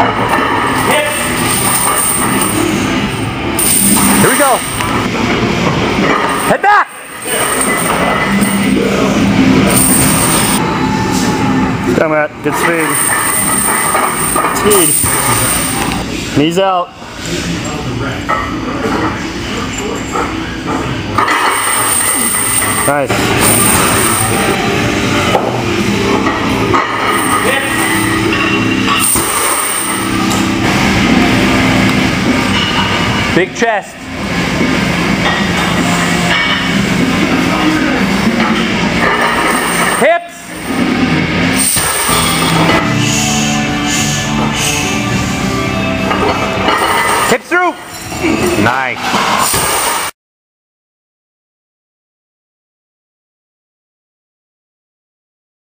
Here we go. Head back. Come at good speed. Speed. Knees out. Nice. Big chest.